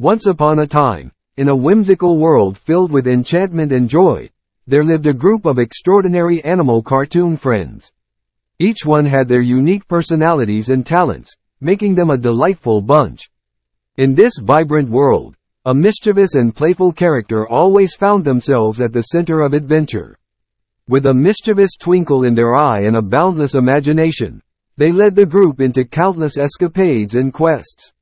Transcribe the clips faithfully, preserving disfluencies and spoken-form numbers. Once upon a time, in a whimsical world filled with enchantment and joy, there lived a group of extraordinary animal cartoon friends. Each one had their unique personalities and talents, making them a delightful bunch. In this vibrant world, a mischievous and playful character always found themselves at the center of adventure. With a mischievous twinkle in their eye and a boundless imagination, they led the group into countless escapades and quests.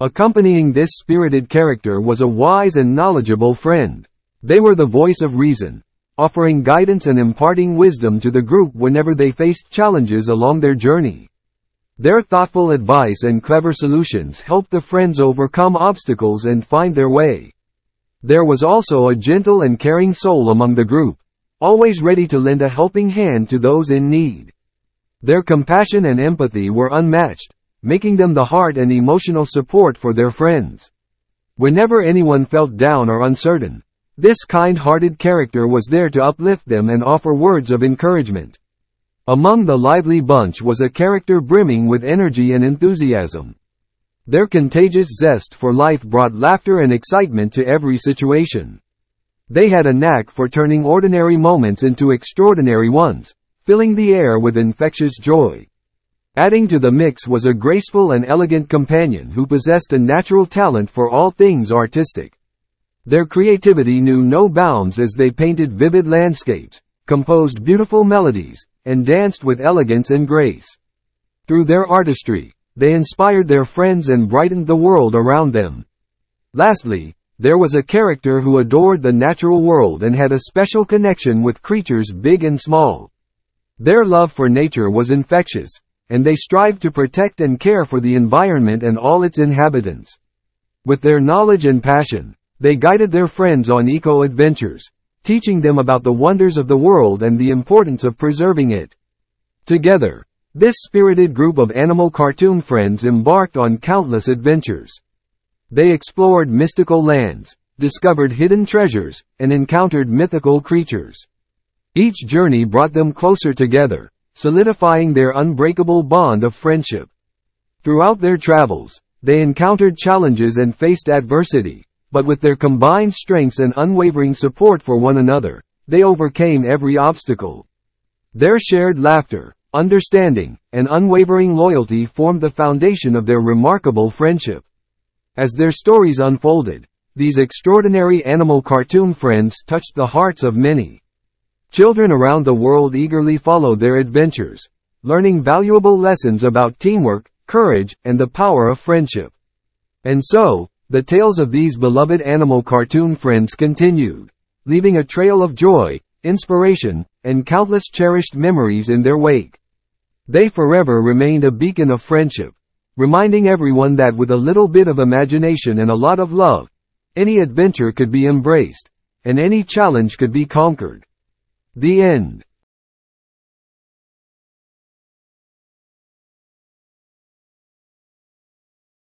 Accompanying this spirited character was a wise and knowledgeable friend. They were the voice of reason, offering guidance and imparting wisdom to the group whenever they faced challenges along their journey. Their thoughtful advice and clever solutions helped the friends overcome obstacles and find their way. There was also a gentle and caring soul among the group, always ready to lend a helping hand to those in need. Their compassion and empathy were unmatched, making them the heart and emotional support for their friends. Whenever anyone felt down or uncertain, this kind-hearted character was there to uplift them and offer words of encouragement. Among the lively bunch was a character brimming with energy and enthusiasm. Their contagious zest for life brought laughter and excitement to every situation. They had a knack for turning ordinary moments into extraordinary ones, filling the air with infectious joy. Adding to the mix was a graceful and elegant companion who possessed a natural talent for all things artistic. Their creativity knew no bounds as they painted vivid landscapes, composed beautiful melodies, and danced with elegance and grace. Through their artistry, they inspired their friends and brightened the world around them. Lastly, there was a character who adored the natural world and had a special connection with creatures big and small. Their love for nature was infectious, and they strived to protect and care for the environment and all its inhabitants. With their knowledge and passion, they guided their friends on eco-adventures, teaching them about the wonders of the world and the importance of preserving it. Together, this spirited group of animal cartoon friends embarked on countless adventures. They explored mystical lands, discovered hidden treasures, and encountered mythical creatures. Each journey brought them closer together, solidifying their unbreakable bond of friendship. Throughout their travels, they encountered challenges and faced adversity, but with their combined strengths and unwavering support for one another, they overcame every obstacle. Their shared laughter, understanding, and unwavering loyalty formed the foundation of their remarkable friendship. As their stories unfolded, these extraordinary animal cartoon friends touched the hearts of many. Children around the world eagerly followed their adventures, learning valuable lessons about teamwork, courage, and the power of friendship. And so, the tales of these beloved animal cartoon friends continued, leaving a trail of joy, inspiration, and countless cherished memories in their wake. They forever remained a beacon of friendship, reminding everyone that with a little bit of imagination and a lot of love, any adventure could be embraced, and any challenge could be conquered. The end.